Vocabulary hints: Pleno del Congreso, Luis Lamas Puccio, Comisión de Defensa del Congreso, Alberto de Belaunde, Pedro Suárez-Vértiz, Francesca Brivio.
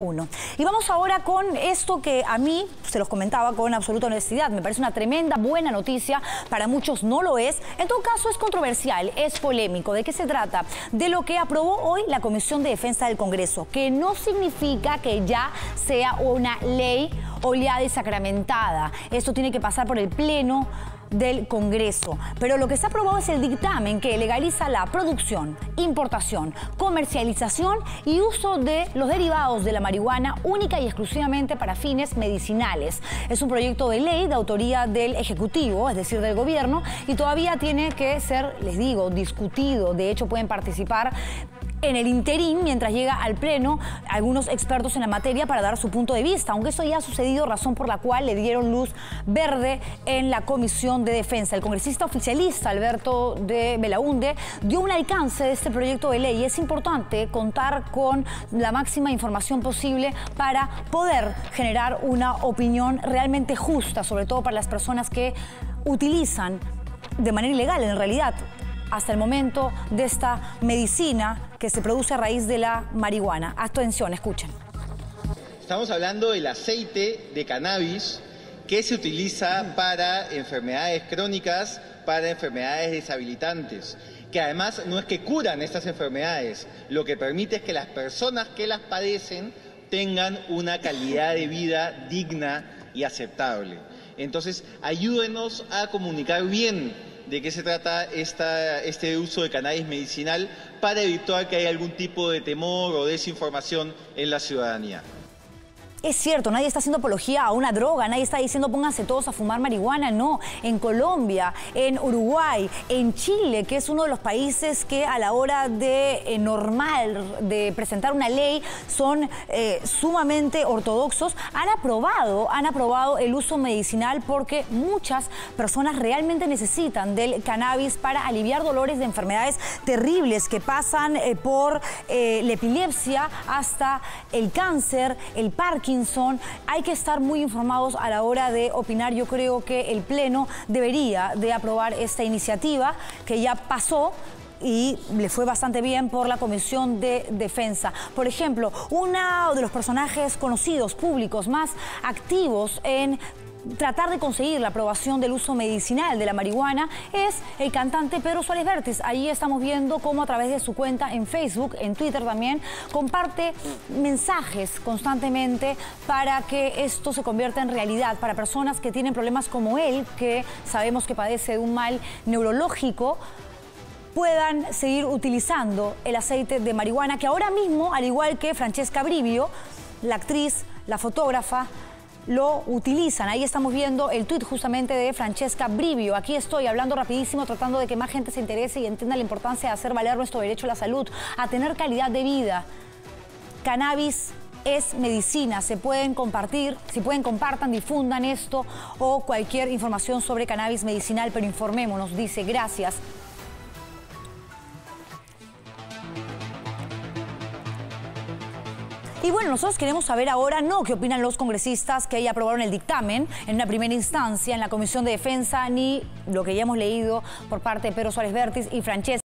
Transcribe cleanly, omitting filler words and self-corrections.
Uno. Y vamos ahora con esto que a mí, se los comentaba con absoluta honestidad, me parece una tremenda buena noticia, para muchos no lo es, en todo caso es controversial, es polémico. ¿De qué se trata? De lo que aprobó hoy la Comisión de Defensa del Congreso, que no significa que ya sea una ley oleada y sacramentada. Esto tiene que pasar por el Pleno del Congreso, pero lo que se ha aprobado es el dictamen que legaliza la producción, importación, comercialización y uso de los derivados de la marihuana única y exclusivamente para fines medicinales. Es un proyecto de ley de autoría del Ejecutivo, es decir, del Gobierno, y todavía tiene que ser, les digo, discutido. De hecho, pueden participar en el interín, mientras llega al Pleno, algunos expertos en la materia para dar su punto de vista, aunque eso ya ha sucedido, razón por la cual le dieron luz verde en la Comisión de Defensa. El congresista oficialista Alberto de Belaunde dio un alcance de este proyecto de ley y es importante contar con la máxima información posible para poder generar una opinión realmente justa, sobre todo para las personas que utilizan de manera ilegal, en realidad, hasta el momento, de esta medicina que se produce a raíz de la marihuana. Atención, escuchen. Estamos hablando del aceite de cannabis que se utiliza para enfermedades crónicas, para enfermedades desabilitantes, que además no es que curan estas enfermedades, lo que permite es que las personas que las padecen tengan una calidad de vida digna y aceptable. Entonces, ayúdenos a comunicar bien de qué se trata este uso de cannabis medicinal para evitar que haya algún tipo de temor o desinformación en la ciudadanía. Es cierto, nadie está haciendo apología a una droga, nadie está diciendo pónganse todos a fumar marihuana, no. En Colombia, en Uruguay, en Chile, que es uno de los países que a la hora de de presentar una ley son sumamente ortodoxos, han aprobado el uso medicinal porque muchas personas realmente necesitan del cannabis para aliviar dolores de enfermedades terribles que pasan por la epilepsia hasta el cáncer, el Parkinson. Hay que estar muy informados a la hora de opinar. Yo creo que el Pleno debería de aprobar esta iniciativa que ya pasó y le fue bastante bien por la Comisión de Defensa. Por ejemplo, uno de los personajes conocidos, públicos, más activos en tratar de conseguir la aprobación del uso medicinal de la marihuana es el cantante Pedro Suárez-Vértiz. Ahí estamos viendo cómo a través de su cuenta en Facebook, en Twitter también, comparte mensajes constantemente para que esto se convierta en realidad para personas que tienen problemas como él, que sabemos que padece de un mal neurológico, puedan seguir utilizando el aceite de marihuana que ahora mismo, al igual que Francesca Brivio, la actriz, la fotógrafa, lo utilizan. Ahí estamos viendo el tuit justamente de Francesca Brivio. Aquí estoy hablando rapidísimo, tratando de que más gente se interese y entienda la importancia de hacer valer nuestro derecho a la salud, a tener calidad de vida. Cannabis es medicina, se pueden compartir, si pueden compartan, difundan esto o cualquier información sobre cannabis medicinal, pero informémonos, dice, gracias. Y bueno, nosotros queremos saber ahora, ¿no?, qué opinan los congresistas que ya aprobaron el dictamen en una primera instancia en la Comisión de Defensa, ni lo que ya hemos leído por parte de Pedro Suárez-Vértiz y Francesca.